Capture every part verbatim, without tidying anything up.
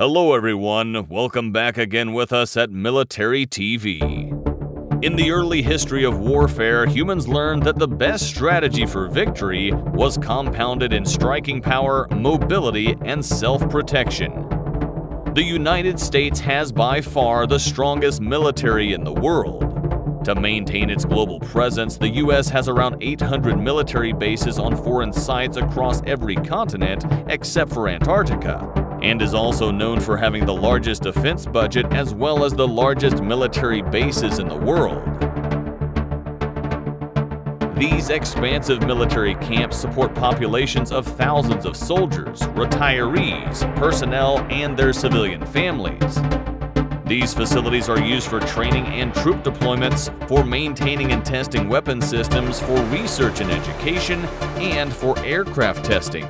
Hello everyone, welcome back again with us at Military T V. In the early history of warfare, humans learned that the best strategy for victory was compounded in striking power, mobility, and self-protection. The United States has by far the strongest military in the world. To maintain its global presence, the U S has around eight hundred military bases on foreign sites across every continent except for Antarctica, and is also known for having the largest defense budget as well as the largest military bases in the world. These expansive military camps support populations of thousands of soldiers, retirees, personnel, and their civilian families. These facilities are used for training and troop deployments, for maintaining and testing weapon systems, for research and education, and for aircraft testing.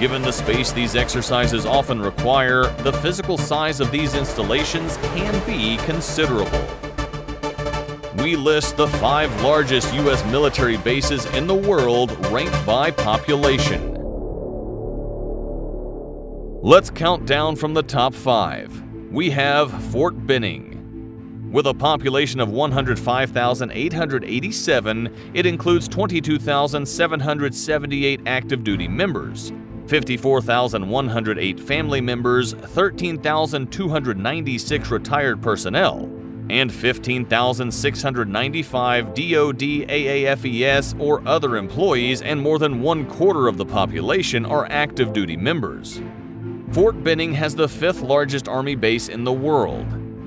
Given the space these exercises often require, the physical size of these installations can be considerable. We list the five largest U S military bases in the world ranked by population. Let's count down from the top five. We have Fort Benning. With a population of one hundred five thousand eight hundred eighty-seven, it includes twenty-two thousand seven hundred seventy-eight active duty members, fifty-four thousand one hundred eight family members, thirteen thousand two hundred ninety-six retired personnel, and fifteen thousand six hundred ninety-five D O D, A A F E S, or other employees, and more than one quarter of the population are active duty members. Fort Benning has the fifth largest Army base in the world.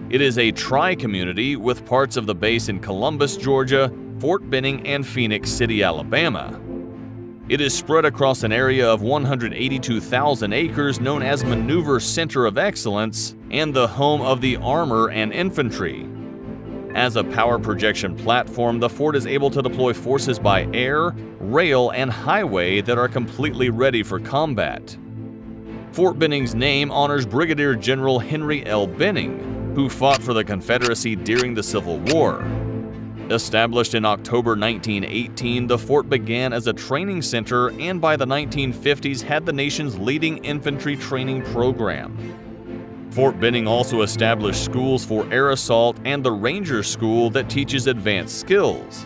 It is a tri-community with parts of the base in Columbus, Georgia, Fort Benning, and Phenix City, Alabama. It is spread across an area of one hundred eighty-two thousand acres known as Maneuver Center of Excellence and the home of the armor and infantry. As a power projection platform, the fort is able to deploy forces by air, rail, and highway that are completely ready for combat. Fort Benning's name honors Brigadier General Henry L. Benning, who fought for the Confederacy during the Civil War. Established in October nineteen eighteen, the fort began as a training center and by the nineteen fifties had the nation's leading infantry training program. Fort Benning also established schools for air assault and the Ranger School that teaches advanced skills.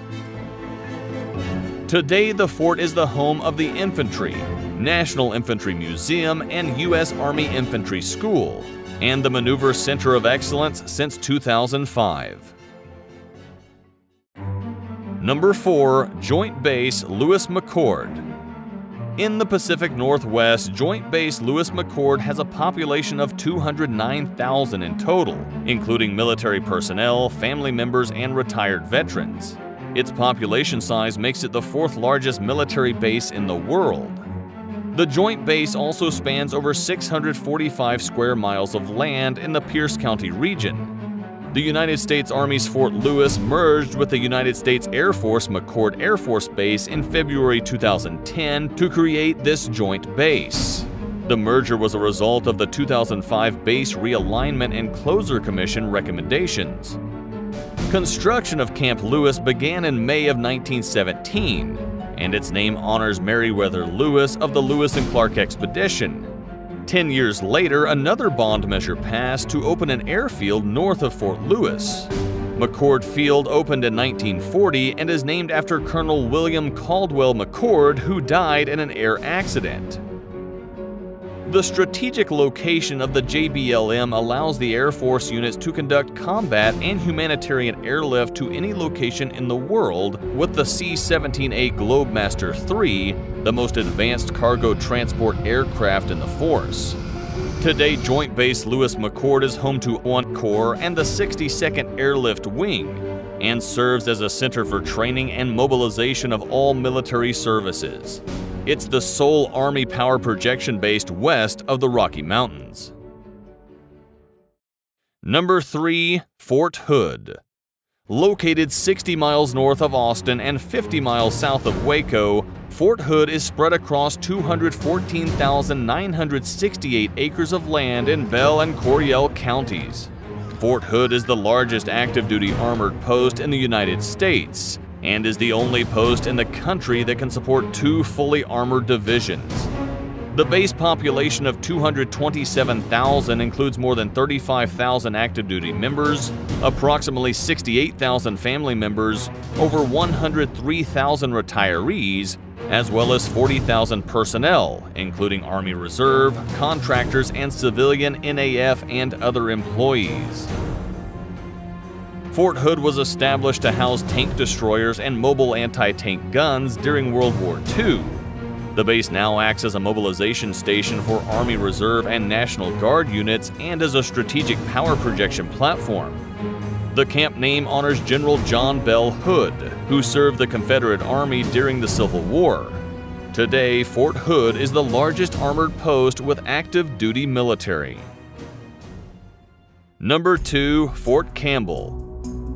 Today, the fort is the home of the infantry, National Infantry Museum, and U S Army Infantry School, and the Maneuver Center of Excellence since two thousand five. Number four, Joint Base Lewis-McChord. In the Pacific Northwest, Joint Base Lewis-McChord has a population of two hundred nine thousand in total, including military personnel, family members, and retired veterans. Its population size makes it the fourth largest military base in the world. The Joint Base also spans over six hundred forty-five square miles of land in the Pierce County region. The United States Army's Fort Lewis merged with the United States Air Force McChord Air Force Base in February two thousand ten to create this joint base. The merger was a result of the two thousand five Base Realignment and Closer Commission recommendations. Construction of Camp Lewis began in May of nineteen seventeen, and its name honors Meriwether Lewis of the Lewis and Clark Expedition. Ten years later, another bond measure passed to open an airfield north of Fort Lewis. McChord Field opened in nineteen forty and is named after Colonel William Caldwell McChord, who died in an air accident. The strategic location of the J B L M allows the Air Force units to conduct combat and humanitarian airlift to any location in the world with the C seventeen A Globemaster three, the most advanced cargo transport aircraft in the force. Today, Joint Base Lewis-McChord is home to first Corps and the sixty-second Airlift Wing, and serves as a center for training and mobilization of all military services. It's the sole Army power projection based west of the Rocky Mountains. Number three, Fort Hood. Located sixty miles north of Austin and fifty miles south of Waco, Fort Hood is spread across two hundred fourteen thousand nine hundred sixty-eight acres of land in Bell and Coryell counties. Fort Hood is the largest active duty armored post in the United States and is the only post in the country that can support two fully armored divisions. The base population of two hundred twenty-seven thousand includes more than thirty-five thousand active duty members, approximately sixty-eight thousand family members, over one hundred three thousand retirees, as well as forty thousand personnel, including Army Reserve, contractors, and civilian N A F and other employees. Fort Hood was established to house tank destroyers and mobile anti-tank guns during World War Two. The base now acts as a mobilization station for Army Reserve and National Guard units and as a strategic power projection platform. The camp name honors General John Bell Hood, who served the Confederate Army during the Civil War. Today, Fort Hood is the largest armored post with active duty military. Number two, Fort Campbell.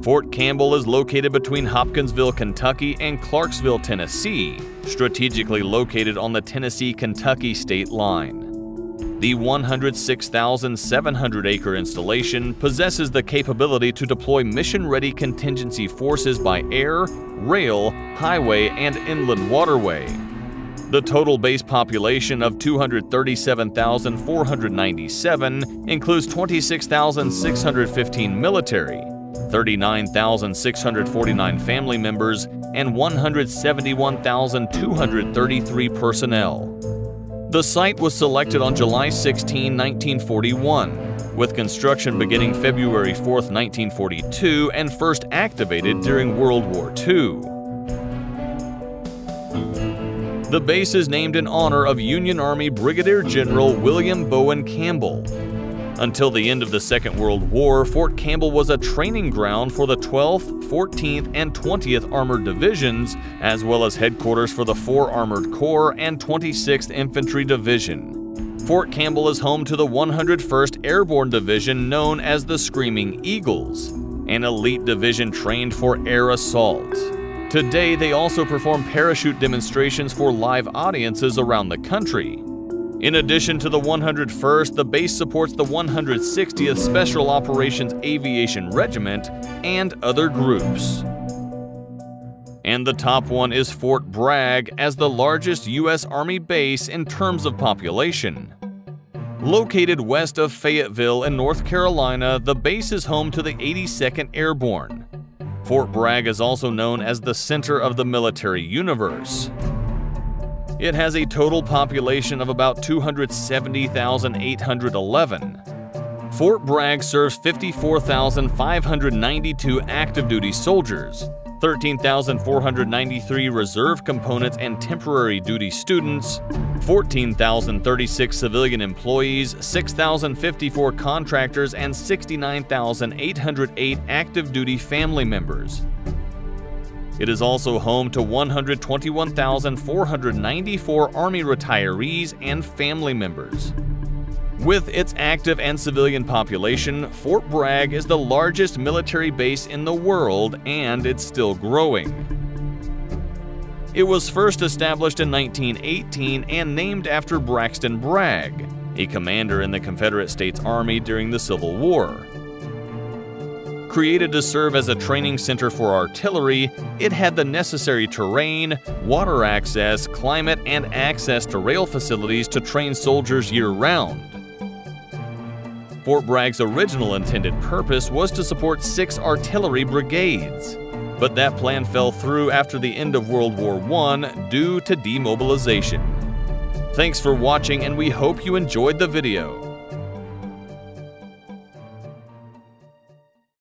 Fort Campbell is located between Hopkinsville, Kentucky and Clarksville, Tennessee, strategically located on the Tennessee-Kentucky state line. The one hundred six thousand seven hundred acre installation possesses the capability to deploy mission-ready contingency forces by air, rail, highway, and inland waterway. The total base population of two hundred thirty-seven thousand four hundred ninety-seven includes twenty-six thousand six hundred fifteen military, thirty-nine thousand six hundred forty-nine family members, and one hundred seventy-one thousand two hundred thirty-three personnel. The site was selected on July sixteenth, nineteen forty-one, with construction beginning February fourth, nineteen forty-two, and first activated during World War Two. The base is named in honor of Union Army Brigadier General William Bowen Campbell. Until the end of the Second World War, Fort Campbell was a training ground for the twelfth, fourteenth, and twentieth Armored Divisions, as well as headquarters for the four Armored Corps and twenty-sixth Infantry Division. Fort Campbell is home to the one hundred first Airborne Division, known as the Screaming Eagles, an elite division trained for air assault. Today, they also perform parachute demonstrations for live audiences around the country. In addition to the one hundred first, the base supports the one hundred sixtieth Special Operations Aviation Regiment and other groups. And the top one is Fort Bragg, as the largest U S Army base in terms of population. Located west of Fayetteville in North Carolina, the base is home to the eighty-second Airborne. Fort Bragg is also known as the center of the military universe. It has a total population of about two hundred seventy thousand eight hundred eleven. Fort Bragg serves fifty-four thousand five hundred ninety-two active duty soldiers, thirteen thousand four hundred ninety-three reserve components and temporary duty students, fourteen thousand thirty-six civilian employees, six thousand fifty-four contractors, and sixty-nine thousand eight hundred eight active duty family members. It is also home to one hundred twenty-one thousand four hundred ninety-four Army retirees and family members. With its active and civilian population, Fort Bragg is the largest military base in the world, and it's still growing. It was first established in nineteen eighteen and named after Braxton Bragg, a commander in the Confederate States Army during the Civil War. Created to serve as a training center for artillery, it had the necessary terrain, water access, climate, and access to rail facilities to train soldiers year-round. Fort Bragg's original intended purpose was to support six artillery brigades, but that plan fell through after the end of World War One due to demobilization. Thanks for watching, and we hope you enjoyed the video.